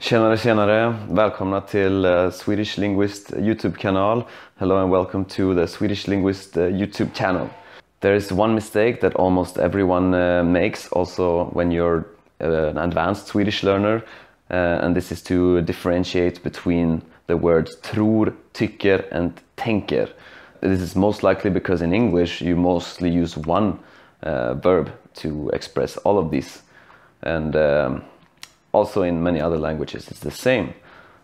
Tjenare. Välkomna till Swedish Linguist YouTube-kanal. Hello and welcome to the Swedish Linguist YouTube channel. There is one mistake that almost everyone makes, also when you're an advanced Swedish learner, and this is to differentiate between the words tror, tycker and tänker. This is most likely because in English you mostly use one verb to express all of these, and also in many other languages it's the same.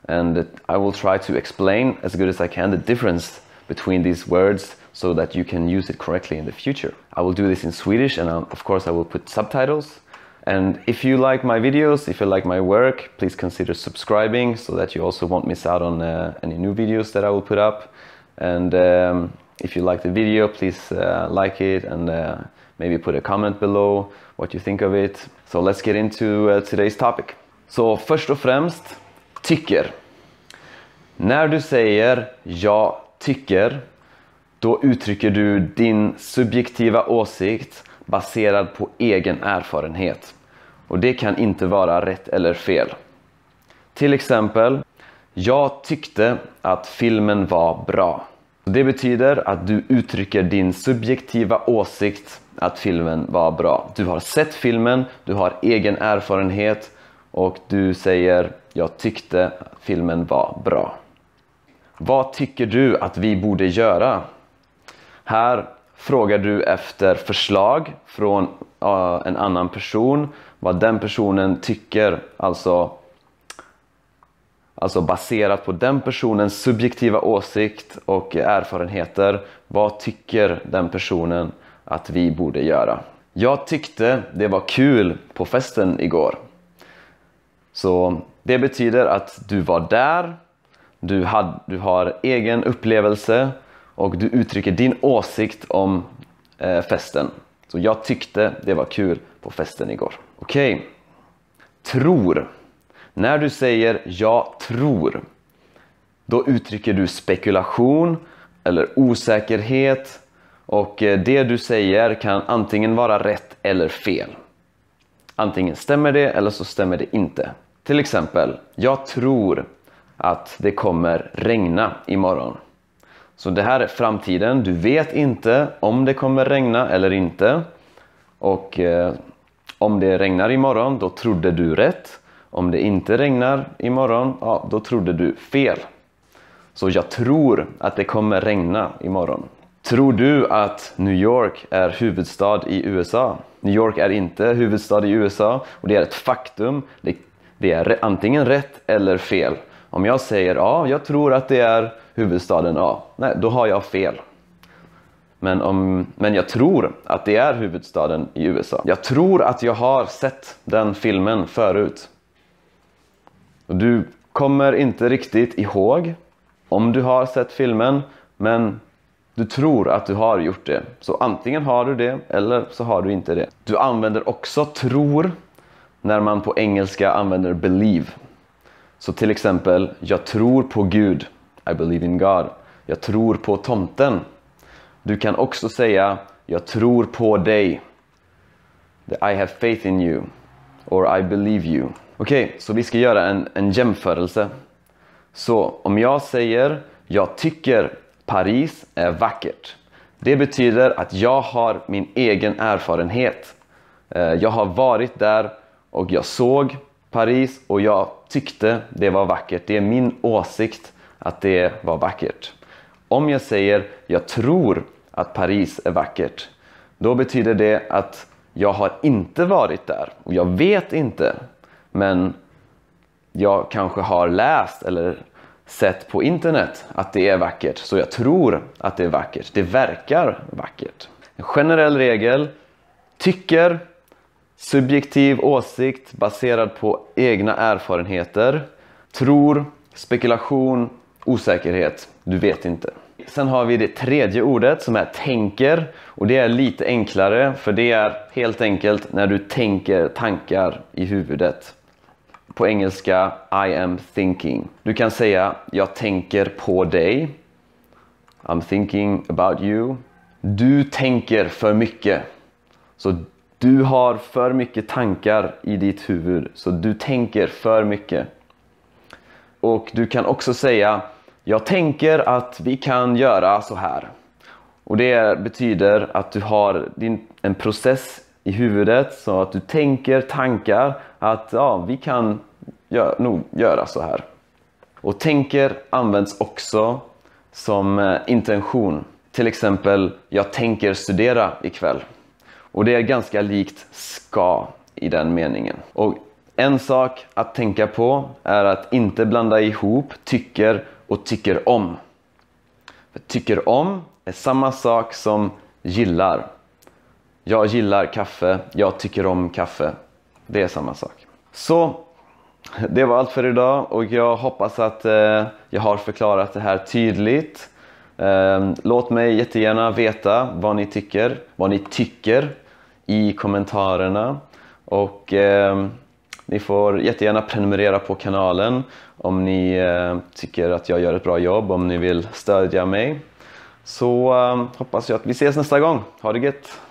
And I will try to explain as good as I can the difference between these words so that you can use it correctly in the future. I will do this in Swedish, and of course I will put subtitles. And if you like my videos, if you like my work, please consider subscribing so that you also won't miss out on any new videos that I will put up. And if you like the video, please like it and maybe put a comment below what you think of it. So let's get into today's topic. Så först och främst, tycker. När du säger jag tycker, då uttrycker du din subjektiva åsikt baserad på egen erfarenhet. Och det kan inte vara rätt eller fel. Till exempel, jag tyckte att filmen var bra. Det betyder att du uttrycker din subjektiva åsikt att filmen var bra. Du har sett filmen, du har egen erfarenhet och du säger jag tyckte att filmen var bra. Vad tycker du att vi borde göra? Här frågar du efter förslag från en annan person, vad den personen tycker, alltså baserat på den personens subjektiva åsikt och erfarenheter. Vad tycker den personen att vi borde göra? Jag tyckte det var kul på festen igår. Så det betyder att du var där, du har egen upplevelse och du uttrycker din åsikt om festen. Så jag tyckte det var kul på festen igår. Okej. Tror. När du säger jag tror, då uttrycker du spekulation eller osäkerhet, och det du säger kan antingen vara rätt eller fel. Antingen stämmer det eller så stämmer det inte. Till exempel, jag tror att det kommer regna imorgon. Så det här är framtiden, du vet inte om det kommer regna eller inte. Och om det regnar imorgon, då trodde du rätt. Om det inte regnar imorgon, ja, då trodde du fel. Så jag tror att det kommer regna imorgon. Tror du att New York är huvudstad i USA? New York är inte huvudstad i USA, och det är ett faktum. Det är antingen rätt eller fel. Om jag säger ja, jag tror att det är huvudstaden A, nej, då har jag fel. Men jag tror att det är huvudstaden i USA. Jag tror att jag har sett den filmen förut. Du kommer inte riktigt ihåg om du har sett filmen, men du tror att du har gjort det. Så antingen har du det eller så har du inte det. Du använder också tror när man på engelska använder believe. Så till exempel, jag tror på Gud. I believe in God. Jag tror på tomten. Du kan också säga, jag tror på dig. I have faith in you. Or I believe you. Okej, så vi ska göra en jämförelse. Så om jag säger jag tycker Paris är vackert, det betyder att jag har min egen erfarenhet. Jag har varit där och jag såg Paris och jag tyckte det var vackert. Det är min åsikt att det var vackert. Om jag säger jag tror att Paris är vackert, då betyder det att jag har inte varit där och jag vet inte. Men jag kanske har läst eller sett på internet att det är vackert. Så jag tror att det är vackert. Det verkar vackert. En generell regel. Tycker. Subjektiv åsikt baserad på egna erfarenheter. Tror. Spekulation. Osäkerhet. Du vet inte. Sen har vi det tredje ordet som är tänker. Och det är lite enklare, för det är helt enkelt när du tänker tankar i huvudet. På engelska, I am thinking. Du kan säga, jag tänker på dig. I'm thinking about you. Du tänker för mycket. Så du har för mycket tankar i ditt huvud. Så du tänker för mycket. Och du kan också säga, jag tänker att vi kan göra så här. Och det betyder att du har en process i huvudet, så att du tänker tankar att ja, vi kan nog göra så här. Och tänker används också som intention. Till exempel, jag tänker studera ikväll. Och det är ganska likt ska i den meningen. Och en sak att tänka på är att inte blanda ihop tycker och tycker om. För tycker om är samma sak som gillar. Jag gillar kaffe, jag tycker om kaffe. Det är samma sak. Så, det var allt för idag och jag hoppas att jag har förklarat det här tydligt. Låt mig jättegärna veta vad ni tycker i kommentarerna. Och ni får jättegärna prenumerera på kanalen om ni tycker att jag gör ett bra jobb, om ni vill stödja mig. Så hoppas jag att vi ses nästa gång. Ha det gött!